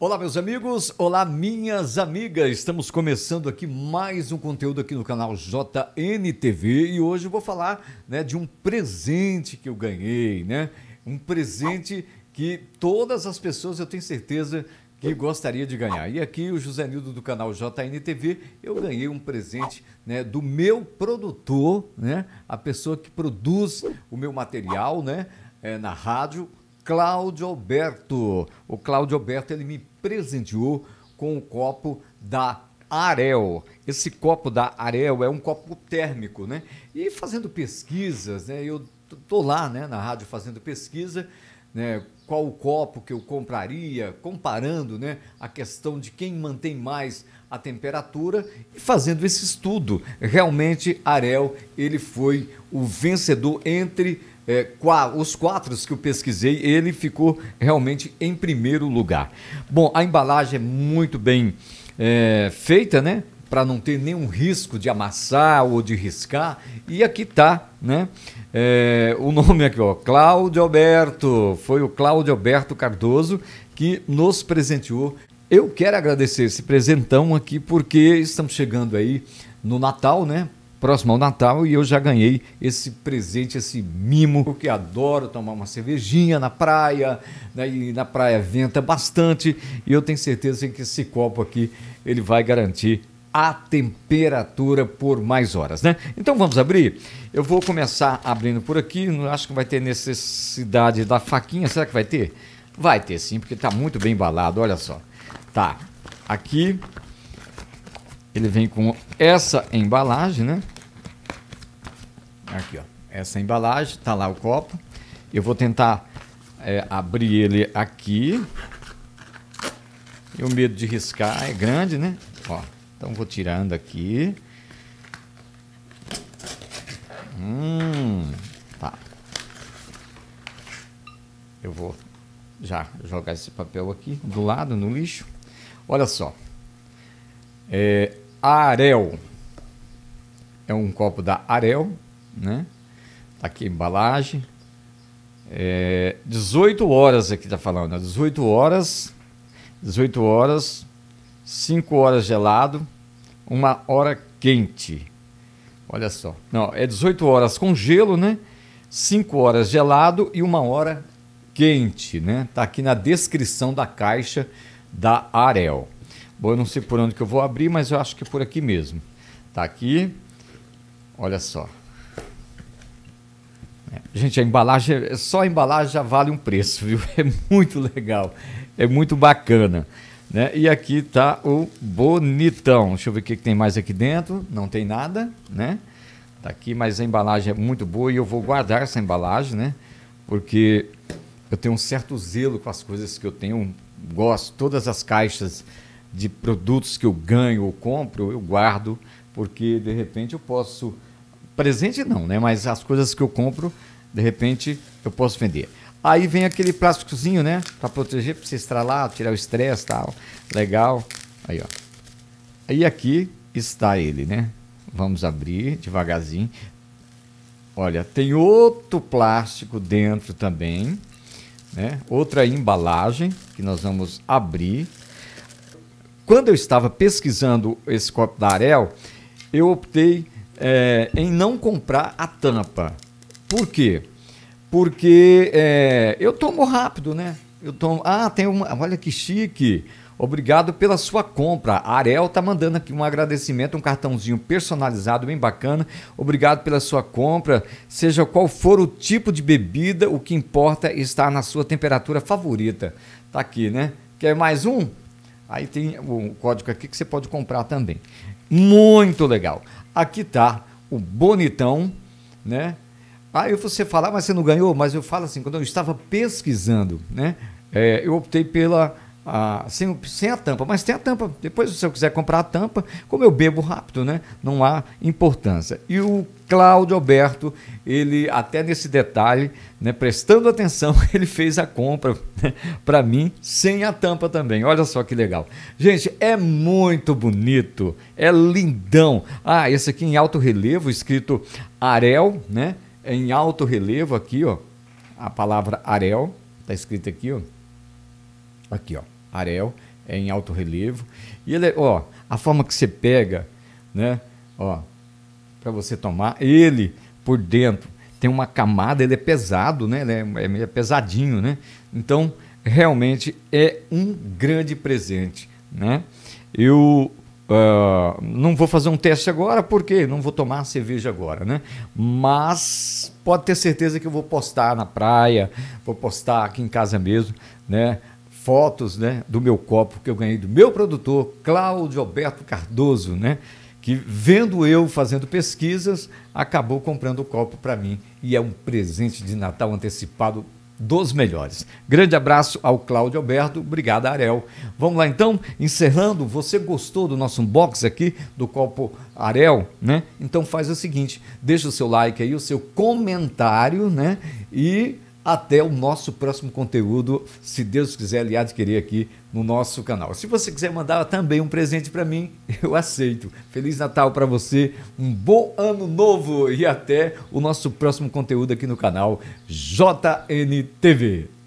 Olá, meus amigos, olá, minhas amigas. Estamos começando aqui mais um conteúdo aqui no canal JNTV e hoje eu vou falar, né, de um presente que eu ganhei, né? Um presente que todas as pessoas, eu tenho certeza, que gostaria de ganhar. E aqui o José Nildo do canal JNTV, eu ganhei um presente, né, do meu produtor, né? A pessoa que produz o meu material, né, na rádio, Cláudio Alberto. O Cláudio Alberto, ele me presenteou com o copo da Arell. Esse copo da Arell é um copo térmico, né? E fazendo pesquisas, né? Eu tô lá, né, na rádio fazendo pesquisa, né? Qual o copo que eu compraria, comparando, né, a questão de quem mantém mais a temperatura e fazendo esse estudo. Realmente, Arell, ele foi o vencedor entre os quatro que eu pesquisei, ele ficou realmente em primeiro lugar. Bom, a embalagem é muito bem feita, né? Para não ter nenhum risco de amassar ou de riscar. E aqui tá, né? O nome aqui, ó, Cláudio Alberto. Foi o Cláudio Alberto Cardoso que nos presenteou. Eu quero agradecer esse presentão aqui porque estamos chegando aí no Natal, né? Próximo ao Natal, e eu já ganhei esse presente, esse mimo, porque adoro tomar uma cervejinha na praia, né? E na praia venta bastante, e eu tenho certeza que esse copo aqui, ele vai garantir a temperatura por mais horas, né? Então vamos abrir? Eu vou começar abrindo por aqui, não acho que vai ter necessidade da faquinha, será que vai ter? Vai ter sim, porque tá muito bem embalado, olha só. Tá, aqui... Ele vem com essa embalagem, né? Aqui, ó. Essa embalagem, tá lá o copo. Eu vou tentar abrir ele aqui. E o medo de riscar é grande, né? Ó, então vou tirando aqui. Tá. Eu vou já jogar esse papel aqui do lado, no lixo. Olha só. Arell é um copo da Arell, né? Tá aqui a embalagem. 18 horas aqui tá falando, né? 18 horas, 5 horas gelado, 1 hora quente. Olha só. Não, é 18 horas com gelo, né? 5 horas gelado e 1 hora quente, né? Tá aqui na descrição da caixa da Arell. Bom, eu não sei por onde que eu vou abrir, mas eu acho que é por aqui mesmo. Tá aqui. Olha só. Gente, a embalagem, só a embalagem já vale um preço, viu? É muito legal. É muito bacana, né? E aqui tá o bonitão. Deixa eu ver o que tem mais aqui dentro. Não tem nada, né? Tá aqui, mas a embalagem é muito boa e eu vou guardar essa embalagem, né? Porque eu tenho um certo zelo com as coisas que eu tenho. Gosto, todas as caixas de produtos que eu ganho ou compro, eu guardo, porque de repente eu posso... Presente não, né? Mas as coisas que eu compro, de repente, eu posso vender. Aí vem aquele plásticozinho, né? Para proteger, para você estralar, tirar o estresse e tal. Legal. Aí, ó. Aí aqui está ele, né? Vamos abrir devagarzinho. Olha, tem outro plástico dentro também, né? Outra embalagem que nós vamos abrir. Quando eu estava pesquisando esse copo da Arell, eu optei em não comprar a tampa. Por quê? Porque eu tomo rápido, né? Eu tomo... Ah, tem uma... Olha que chique! Obrigado pela sua compra. A Arell tá mandando aqui um agradecimento, um cartãozinho personalizado, bem bacana. Obrigado pela sua compra. Seja qual for o tipo de bebida, o que importa é estar na sua temperatura favorita. Tá aqui, né? Quer mais um? Aí tem o código aqui que você pode comprar também. Muito legal. Aqui tá o bonitão, né? Aí você fala, mas você não ganhou? Mas eu falo assim, quando eu estava pesquisando, né? Eu optei pela... sem a tampa, mas tem a tampa. Depois, se eu quiser comprar a tampa, como eu bebo rápido, né? Não há importância. E o Cláudio Alberto, ele até nesse detalhe, né, prestando atenção, ele fez a compra, né, para mim sem a tampa também. Olha só que legal. Gente, é muito bonito, é lindão. Ah, esse aqui em alto relevo, escrito Arell, né? Em alto relevo aqui, ó. A palavra Arell tá escrita aqui, ó. Aqui, ó. Arell é em alto relevo. E ele, ó, a forma que você pega, né, ó, para você tomar, ele por dentro tem uma camada, ele é pesado, né, ele é pesadinho, né? Então, realmente é um grande presente, né? Eu não vou fazer um teste agora, porque não vou tomar cerveja agora, né? Mas pode ter certeza que eu vou postar na praia, vou postar aqui em casa mesmo, né? Fotos, né, do meu copo que eu ganhei do meu produtor, Cláudio Alberto Cardoso, né? Que vendo eu fazendo pesquisas, acabou comprando o copo para mim. E é um presente de Natal antecipado dos melhores. Grande abraço ao Cláudio Alberto, obrigado Arell. Vamos lá então, encerrando, você gostou do nosso unboxing aqui, do copo Arell, né? Então faz o seguinte, deixa o seu like aí, o seu comentário, né? E até o nosso próximo conteúdo, se Deus quiser lhe adquirir aqui no nosso canal. Se você quiser mandar também um presente para mim, eu aceito. Feliz Natal para você, um bom ano novo e até o nosso próximo conteúdo aqui no canal JNTV.